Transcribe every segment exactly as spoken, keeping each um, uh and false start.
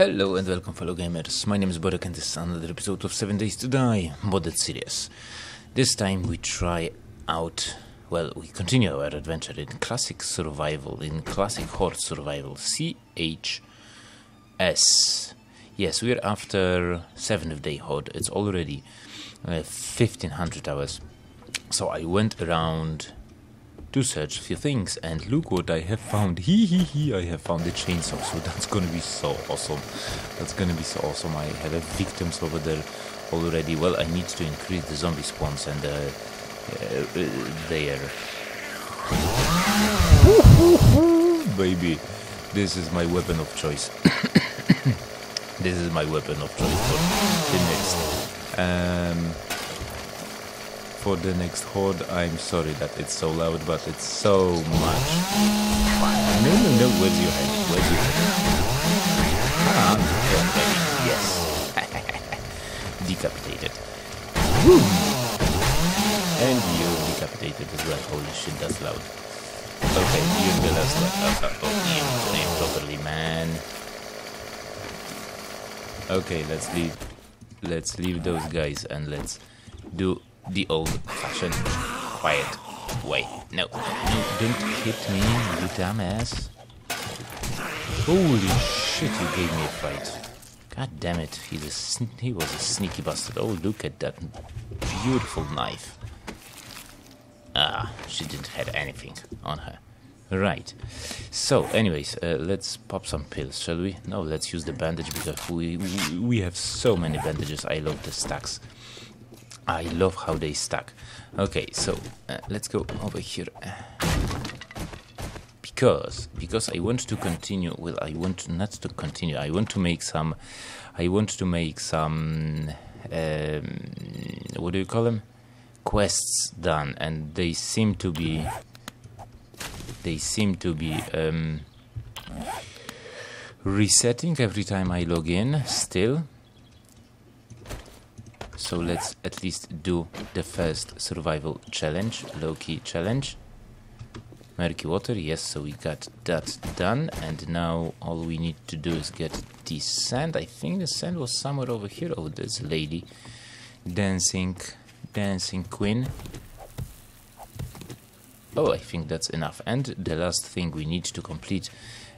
Hello and welcome fellow gamers, my name is Borek and this is another episode of seven days to die, modded series. This time we try out, well, we continue our adventure in Classic Survival, in Classic Horde Survival, C H S. Yes, we're after seventh Day Horde, it's already uh, fifteen hundred hours. So I went around to search a few things, and look what I have found. Hee hee hee, I have found a chainsaw, so that's gonna be so awesome. That's gonna be so awesome. I have victims over there already. Well, I need to increase the zombie spawns and uh, uh, uh, there. Baby, this is my weapon of choice. This is my weapon of choice for the next. Um, For the next horde, I'm sorry that it's so loud, but it's so much fun. No, no, no, where's your head? Where's your head? Ah, perfect, yes. Decapitated. Woo! And you're decapitated as well. Holy shit, that's loud. Okay, you're the last one. Oh, oh, you play properly, man. Okay, let's leave. Let's leave those guys and let's do the old-fashioned quiet way. No, no, don't hit me, you dumbass. Holy shit, he gave me a fight. God damn it, he's a sn he was a sneaky bastard. Oh, look at that beautiful knife. Ah, she didn't have anything on her. Right. So, anyways, uh, let's pop some pills, shall we? No, let's use the bandage because we, we, we have so many bandages. I love the stacks. I love how they stack. Okay, so uh, let's go over here because because I want to continue. Well, I want not to continue. I want to make some. I want to make some. Um, what do you call them? Quests done, and they seem to be. They seem to be um, resetting every time I log in. Still. So let's at least do the first survival challenge, Loki challenge. Murky water, yes, so we got that done. And now all we need to do is get the sand. I think the sand was somewhere over here. Oh, this lady. Dancing, dancing queen. Oh, I think that's enough. And the last thing we need to complete,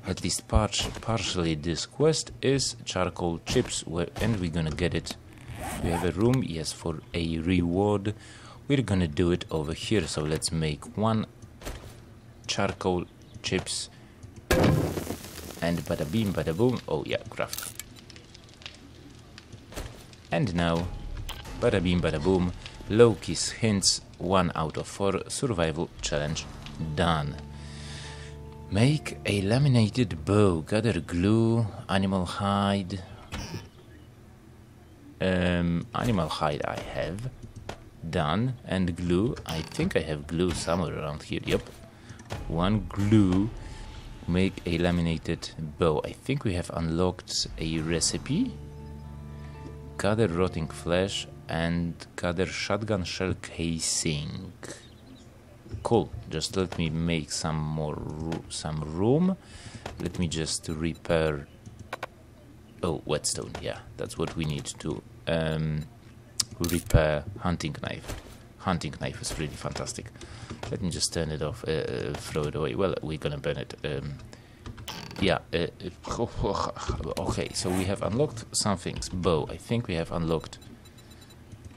at least par partially this quest, is charcoal chips. Where, and we're gonna get it. We have a room, yes, for a reward. We're gonna do it over here, so let's make one charcoal chips and bada beam, bada boom. Oh yeah, craft. And now, bada beam, bada boom. Loki's hints, one out of four survival challenge done. Make a laminated bow. Gather glue, animal hide. Um, animal hide I have done, and glue, I think I have glue somewhere around here, yep, one glue, make a laminated bow. I think we have unlocked a recipe, gather rotting flesh and gather shotgun shell casing. Cool, just let me make some more, ro some room, let me just repair. Oh, whetstone, yeah, that's what we need to um, repair. Hunting knife. Hunting knife is really fantastic. Let me just turn it off, uh, throw it away. Well, we're gonna burn it. Um, yeah, uh, okay, so we have unlocked some things. Bow, I think we have unlocked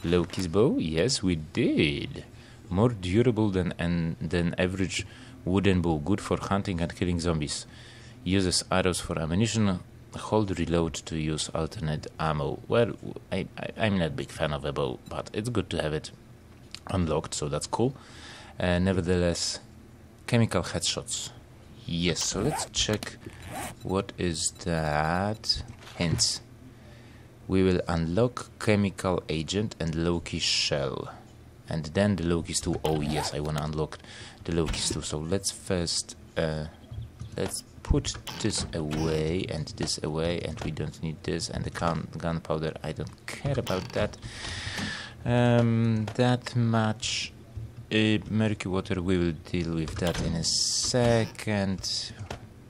Loki's bow. Yes, we did. More durable than, and, than average wooden bow. Good for hunting and killing zombies. Uses arrows for ammunition. Hold reload to use alternate ammo. Well, I, I, I'm not a big fan of a bow, but it's good to have it unlocked, so that's cool. Uh, nevertheless, chemical headshots. Yes, so let's check what is that. Hints. We will unlock chemical agent and Loki shell. And then the Loki's two. Oh yes, I want to unlock the Loki's two. So let's first... Uh, let's... put this away and this away, and we don't need this, and the gun gunpowder, I don't care about that. Um, that much uh, murky water, we will deal with that in a second.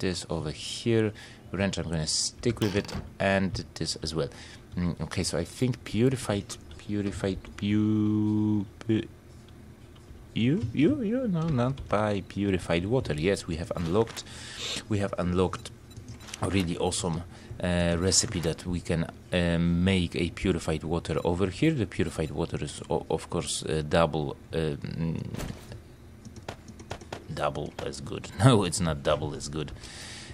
This over here, wrench. I'm gonna stick with it, and this as well. Mm, okay, so I think purified, purified, pu, pu you, you, you, no, not by purified water. Yes, we have unlocked, we have unlocked a really awesome uh, recipe that we can uh, make a purified water over here. The purified water is, of course, uh, double. Uh, double as good. No, it's not double as good.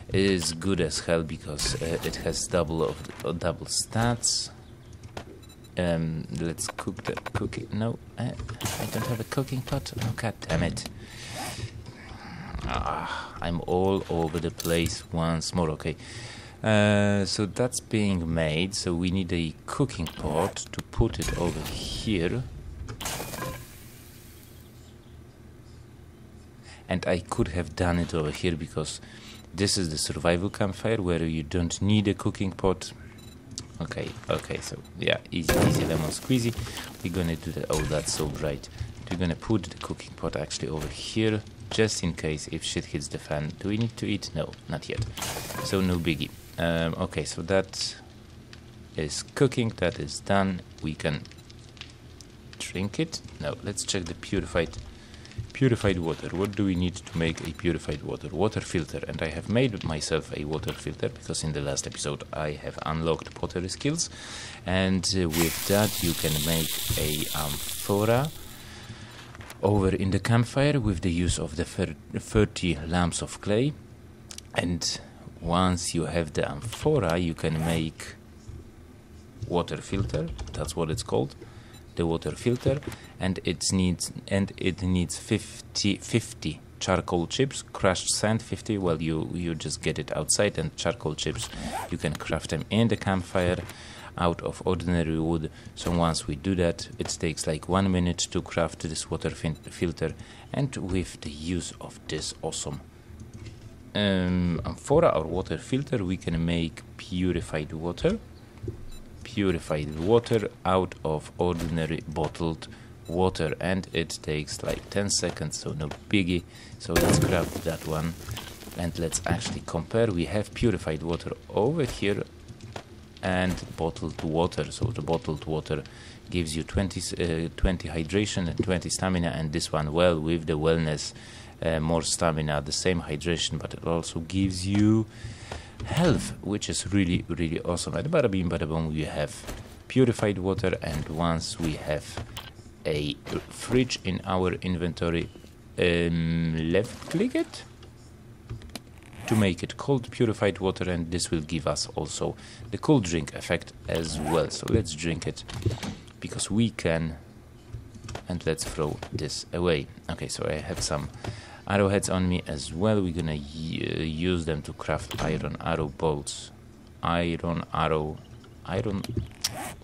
It is good as hell because uh, it has double of uh, double stats. Um, let's cook the cookie. No, I, I don't have a cooking pot. Oh, god damn it. Ah, I'm all over the place once more. Okay, uh, so that's being made. So we need a cooking pot to put it over here. And I could have done it over here because this is the survival campfire where you don't need a cooking pot. Okay, okay, so yeah, easy, easy lemon squeezy. We're gonna do that. Oh, that's so bright. We're gonna put the cooking pot actually over here just in case if shit hits the fan. Do we need to eat? No, not yet. So no biggie. Um, okay, so that is cooking. That is done. We can drink it. Now let's check the purified. Purified water. What do we need to make a purified water? Water filter. And I have made myself a water filter because in the last episode I have unlocked pottery skills. And uh, with that you can make a amphora over in the campfire with the use of the thirty lumps of clay. And once you have the amphora you can make water filter. That's what it's called. The water filter, and it needs and it needs fifty charcoal chips, crushed sand fifty. Well, you you just get it outside, and charcoal chips you can craft them in the campfire out of ordinary wood. So once we do that, it takes like one minute to craft this water filter, and with the use of this awesome um, amphora or water filter, we can make purified water. Purified water out of ordinary bottled water, and it takes like ten seconds, so no biggie. So let's grab that one and let's actually compare. We have purified water over here and bottled water. So the bottled water gives you twenty, uh, twenty hydration and twenty stamina, and this one, well, with the wellness, uh, more stamina, the same hydration, but it also gives you health, which is really, really awesome. At bada bing bada boom, we have purified water, and once we have a fridge in our inventory, um, left click it to make it cold purified water, and this will give us also the cool drink effect as well. So let's drink it because we can, and let's throw this away. Okay, so I have some arrowheads on me as well. We're gonna use them to craft iron arrow bolts, iron arrow, iron,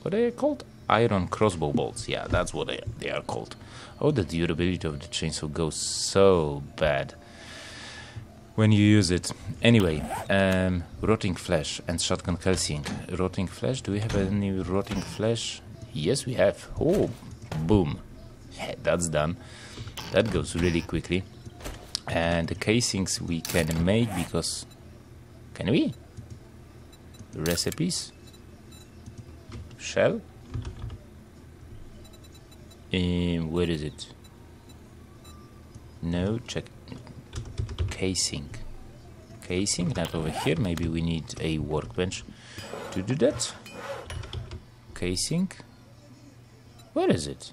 what are they called? Iron crossbow bolts, yeah, that's what they, they are called. Oh, the durability of the chainsaw goes so bad when you use it. Anyway, um, rotting flesh and shotgun calcium. Rotting flesh, do we have any rotting flesh? Yes, we have. Oh, boom. Yeah, that's done. That goes really quickly. And the casings we can make because... Can we? Recipes? Shell? Um, where is it? No, check. Casing. Casing, not over here. Maybe we need a workbench to do that. Casing. Where is it?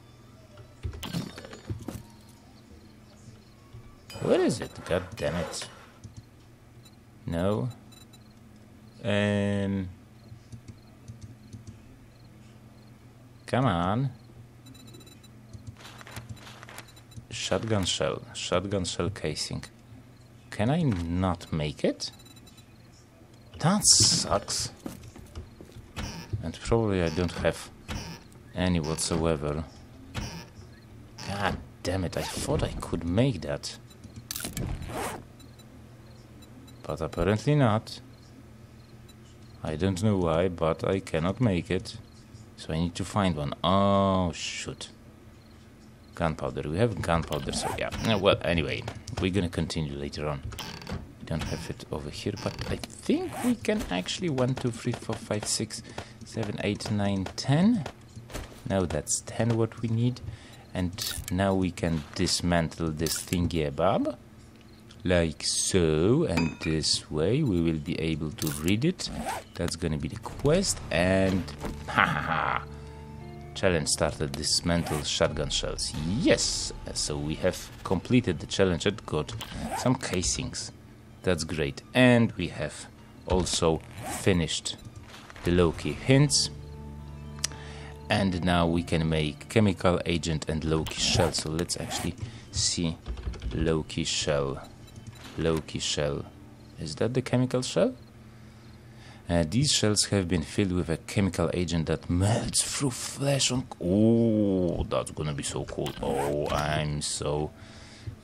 Where is it? God damn it. No. Um. Come on. Shotgun shell. Shotgun shell casing. Can I not make it? That sucks. And probably I don't have any whatsoever. God damn it. I thought I could make that. But apparently not. I don't know why, but I cannot make it. So I need to find one. Oh, shoot. Gunpowder. We have gunpowder, so yeah. Well, anyway, we're gonna continue later on. We don't have it over here, but I think we can actually one, two, three, four, five, six, seven, eight, nine, ten. Now that's ten what we need. And now we can dismantle this thingy above, like so, and this way we will be able to read it. That's gonna be the quest, and ha ha ha! Challenge started, dismantle shotgun shells. Yes! So we have completed the challenge and got some casings. That's great. And we have also finished the Loki hints. And now we can make chemical agent and Loki shell. So let's actually see Loki shell. Loki shell. Is that the chemical shell? Uh, these shells have been filled with a chemical agent that melts through flesh on... Oh, that's gonna be so cool. Oh, I'm so...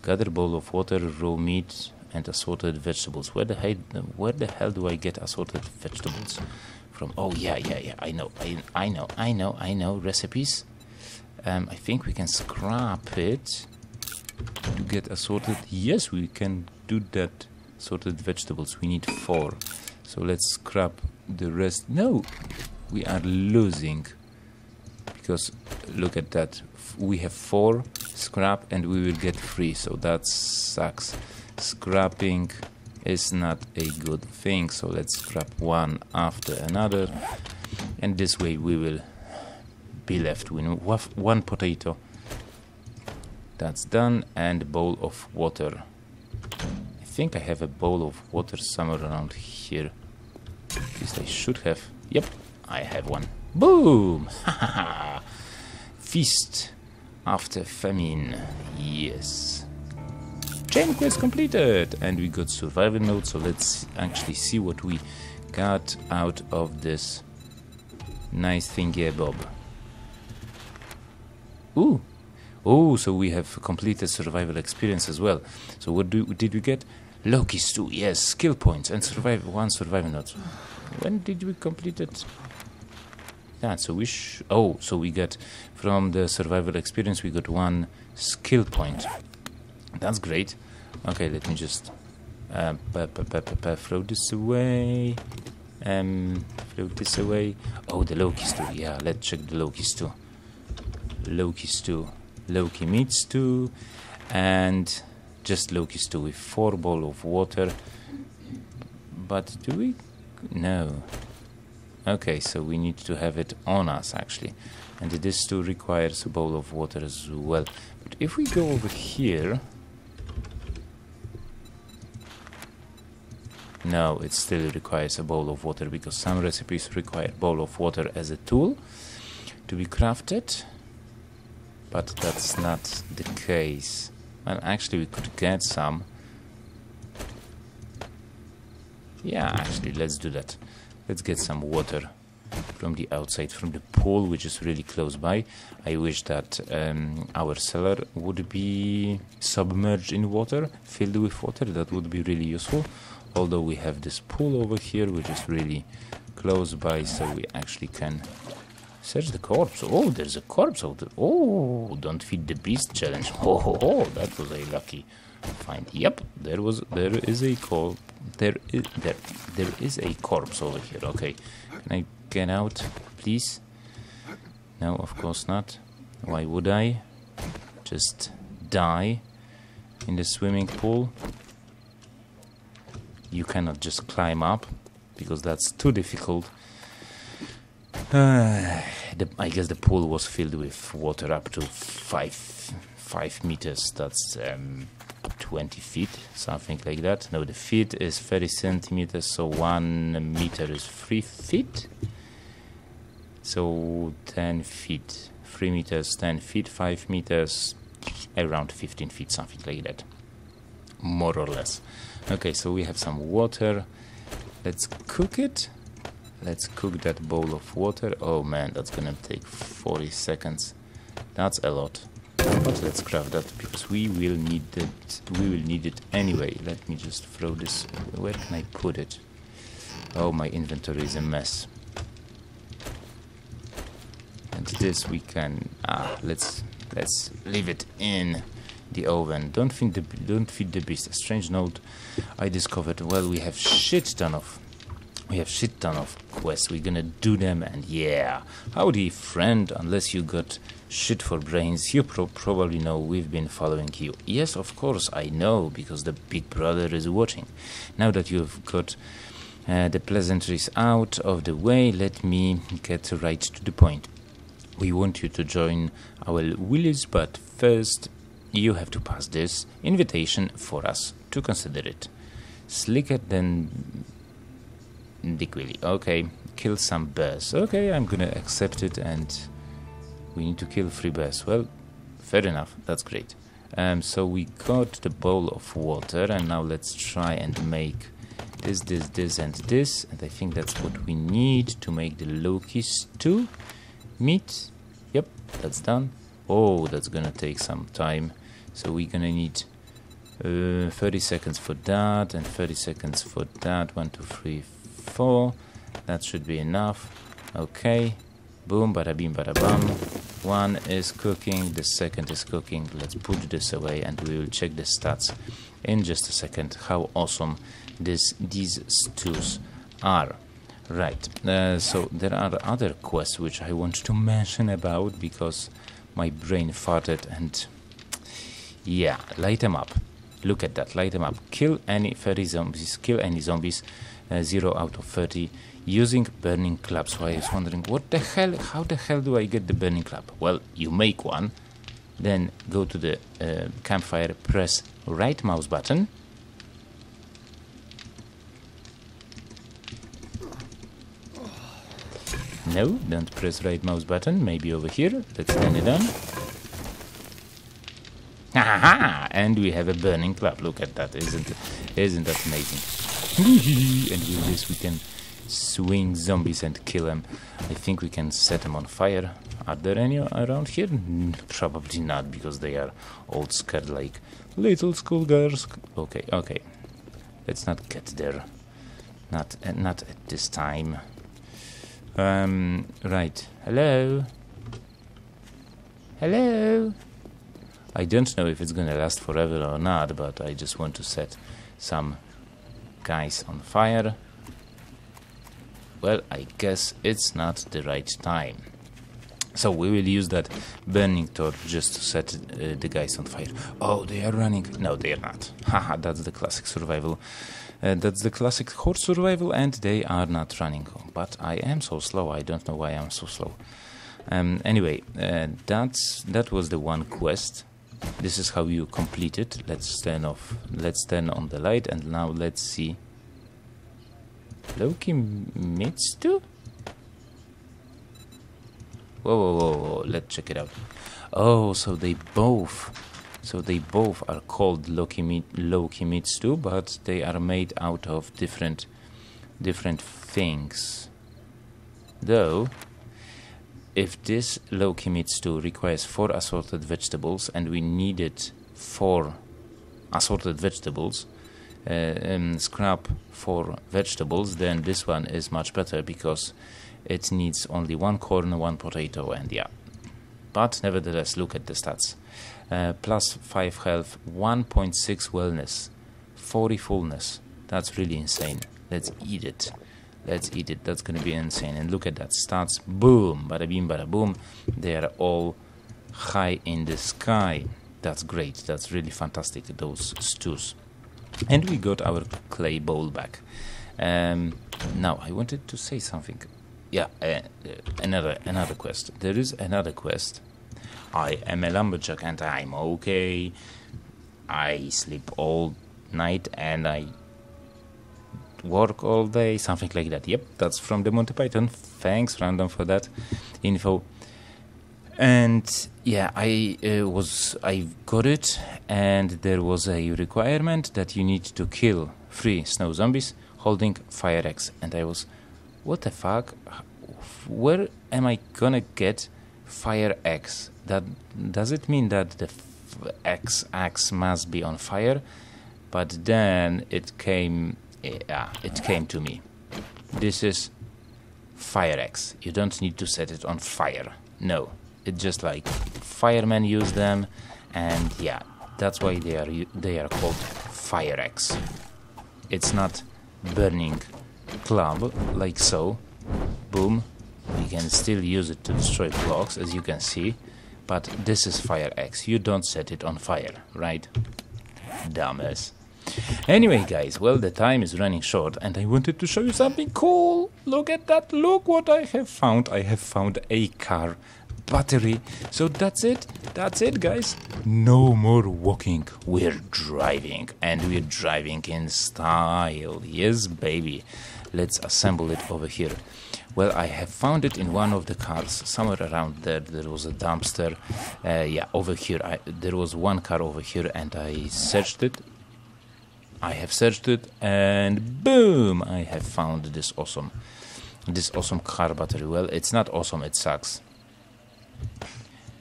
Gather bowl of water, raw meat and assorted vegetables. Where the, hell, where the hell do I get assorted vegetables from? Oh, yeah, yeah, yeah, I know, I, I know, I know, I know, recipes. Um, I think we can scrap it to get assorted. Yes, we can do that. Assorted vegetables, we need four. So let's scrap the rest. No, we are losing. Because look at that. We have four scrap and we will get three. So that sucks. Scrapping is not a good thing. So let's scrap one after another. And this way we will be left with one potato. That's done. And a bowl of water. I think I have a bowl of water somewhere around here. At least I should have. Yep, I have one. Boom! Ha ha ha! Feast after famine. Yes. Chain quest completed! And we got survival mode, so let's actually see what we got out of this nice thing here, Bob. Ooh! Oh, so we have completed survival experience as well. So what do, did we get? Loki's two, yes, skill points and survive one survival node. When did we complete it? Yeah, so we sh oh, so we got from the survival experience we got one skill point. That's great. Okay, let me just uh, throw this away. Um, throw this away. Oh, the Loki's two. Yeah, let's check the Loki's two. Loki's two. Loki Mitsu, and just Loki's two with four bowl of water. But do we? No. Okay, so we need to have it on us actually, and this too requires a bowl of water as well. But if we go over here, no, it still requires a bowl of water because some recipes require bowl of water as a tool to be crafted. But that's not the case. Well, actually we could get some. Yeah, actually, let's do that. Let's get some water from the outside, from the pool, which is really close by. I wish that um, our cellar would be submerged in water, filled with water. That would be really useful. Although we have this pool over here, which is really close by, so we actually can... Search the corpse. Oh, there's a corpse out there. Oh, don't feed the beast challenge. Oh, oh, oh, that was a lucky find. Yep, there was, there is a corpse. There is, there, there is a corpse over here. Okay, can I get out, please? No, of course not. Why would I? Just die in the swimming pool. You cannot just climb up because that's too difficult. Uh, the, I guess the pool was filled with water up to five five meters. That's um, twenty feet, something like that. No, the feet is thirty centimeters, so one meter is three feet. So ten feet, three meters, ten feet, five meters, around fifteen feet, something like that, more or less. Okay, so we have some water. Let's cook it. Let's cook that bowl of water. Oh man, that's gonna take forty seconds. That's a lot. But let's craft that because we will need it. We will need it anyway. Let me just throw this. Where can I put it? Oh, my inventory is a mess. And this we can. Ah, let's let's leave it in. the oven. Don't feed the don't feed the beast. A strange note I discovered. Well, we have shit ton of we have shit ton of quests. We're gonna do them, and yeah, howdy friend. Unless you got shit for brains, you pro probably know we've been following you. Yes, of course I know, because the big brother is watching. Now that you've got uh, the pleasantries out of the way, let me get right to the point. We want you to join our willies, but first you have to pass this invitation for us to consider it. Slicker than Dick Willy. Okay, kill some bears. Okay, I'm gonna accept it, and we need to kill three bears. Well, fair enough, that's great. Um, so we got the bowl of water, and now let's try and make this, this, this, and this. And I think that's what we need to make the Loki's two. Meat, yep, that's done. Oh, that's gonna take some time, so we're gonna need uh, thirty seconds for that, and thirty seconds for that. One two three four, that should be enough. Okay, boom, bada bim bada bam. One is cooking, the second is cooking. Let's put this away, and we will check the stats in just a second, how awesome this these stews are. Right, uh, so there are other quests which I want to mention about, because my brain farted, and yeah, light them up. Look at that, light them up. Kill any thirty zombies, kill any zombies, uh, zero out of thirty, using burning club. So I was wondering, what the hell, how the hell do I get the burning club? Well, you make one, then go to the uh, campfire, press right mouse button, no, don't press right mouse button, maybe over here, let's turn it on. Haha, and we have a burning club, look at that, isn't, isn't that amazing? And with this we can swing zombies and kill them. I think we can set them on fire. Are there any around here? Probably not, because they are old scared like little schoolgirls. Okay, okay, let's not get there, not, uh, not at this time. Um, right. Hello? Hello? I don't know if it's gonna last forever or not, but I just want to set some guys on fire. Well, I guess it's not the right time. So we will use that burning torch just to set uh, the guys on fire. Oh, they are running. No, they are not. Haha, that's the classic survival. Uh, that's the classic Horde Survival, and they are not running. But I am so slow, I don't know why I'm so slow. Um, anyway, uh, that's that was the one quest. This is how you complete it. Let's turn off, let's turn on the light, and now let's see. Loki Mitsu? Whoa, whoa, whoa, whoa, let's check it out. Oh, so they both... So they both are called Loki Mitsu, but they are made out of different different things. Though, if this Loki Mitsu requires four assorted vegetables, and we needed four assorted vegetables, uh, and scrap for vegetables, then this one is much better, because it needs only one corn, one potato, and yeah. But nevertheless, look at the stats. Uh, plus five health, one point six wellness, forty fullness. That's really insane. Let's eat it. Let's eat it. That's gonna be insane. And look at that stats. Boom, bada bim, bada boom. They are all high in the sky. That's great. That's really fantastic. Those stews. And we got our clay bowl back. Um, now I wanted to say something. Yeah, uh, another another quest. There is another quest. I am a lumberjack, and I'm okay. I sleep all night, and I work all day, something like that. Yep, that's from the Monty Python. Thanks, Random, for that info. And yeah, I uh, was I got it, and there was a requirement that you need to kill three snow zombies holding fire axe, and I was, what the fuck? Where am I gonna get fire axe? That does it mean that the f axe axe must be on fire? But then it came, yeah, it came to me. This is fire axe. You don't need to set it on fire. No, it's just like firemen use them, and yeah, That's why they are they are called fire axe. It's not burning club like so. Boom. You can still use it to destroy blocks, as you can see, but this is fire axe. You don't set it on fire, right? Dumbass. Anyway, guys, well, the time is running short, and I wanted to show you something cool. Look at that. Look what I have found. I have found a car battery. So that's it. That's it, guys. No more walking. We're driving, and we're driving in style. Yes, baby. Let's assemble it over here. Well, I have found it in one of the cars, somewhere around there. There was a dumpster. Uh, yeah, over here. I, there was one car over here, and I searched it. I have searched it, and boom! I have found this awesome, this awesome car battery. Well, it's not awesome, it sucks.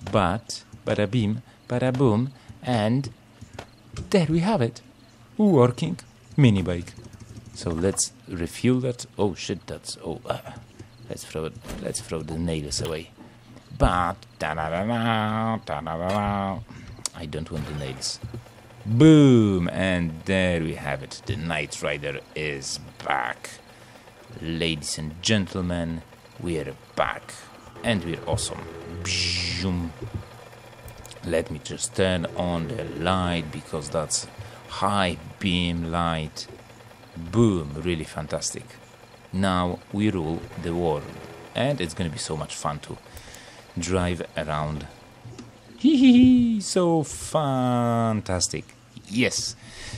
But, bada bim, bada boom, and there we have it. Working MINIBIKE. So let's refuel that. Oh shit, that's, oh, uh, let's throw it, let's throw the nails away. But, ta-da-da-da, ta-da-da-da. I don't want the nails. Boom, and there we have it. The Knight Rider is back. Ladies and gentlemen, we're back. And we're awesome. Pshoom. Let me just turn on the light, because that's high beam light. Boom, really fantastic. Now we rule the world. And it's gonna be so much fun to drive around. Hee hee hee, so fantastic. Yes.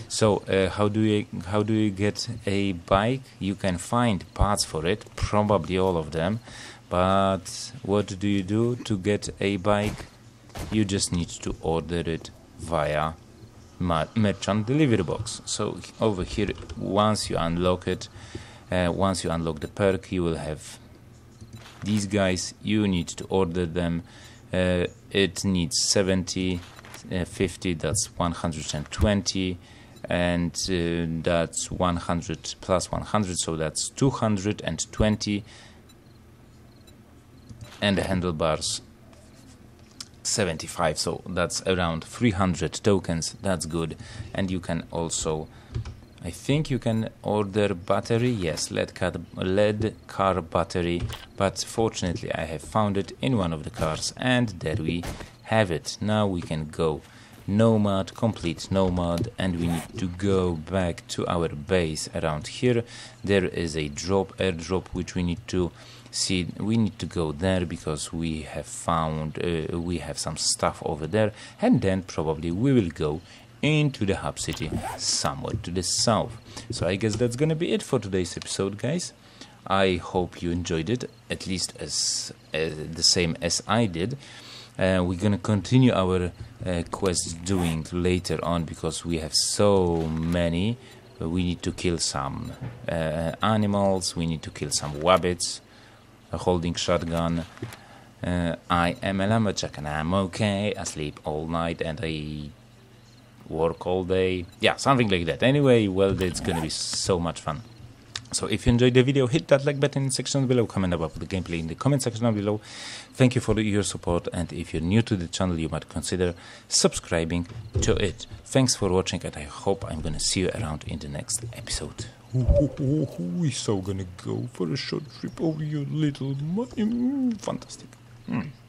So uh, how do you how do you get a bike? You can find parts for it, probably all of them. But what do you do to get a bike? You just need to order it via merchant delivery box. So over here, once you unlock it, uh, once you unlock the perk, you will have these guys. You need to order them. Uh, it needs seventy, uh, fifty, that's one hundred twenty, and uh, that's one hundred plus one hundred, so that's two hundred twenty, and the handlebars seventy-five, so that's around three hundred tokens. That's good. And you can also, I think you can order battery, yes, lead car, lead car battery, but fortunately I have found it in one of the cars, and there we have it. Now we can go nomad, complete nomad, and we need to go back to our base around here. There is a drop, airdrop, which we need to see. We need to go there because we have found, uh, we have some stuff over there, and then probably we will go into the hub city somewhere to the south. So I guess that's gonna be it for today's episode, guys. I hope you enjoyed it, at least as, as the same as I did. Uh, we're gonna continue our uh, quests doing later on, because we have so many. We need to kill some uh, animals, we need to kill some wabbits, a holding shotgun. Uh, I am a lumberjack and I'm okay. I sleep all night and I work all day, yeah, something like that. Anyway, well, it's gonna be so much fun. So if you enjoyed the video, hit that like button in the section below, comment about the gameplay in the comment section down below. Thank you for your support, and if you're new to the channel, you might consider subscribing to it. Thanks for watching, and I hope I'm gonna see you around in the next episode. We're so gonna go for a short trip over your little money. Fantastic. Mm.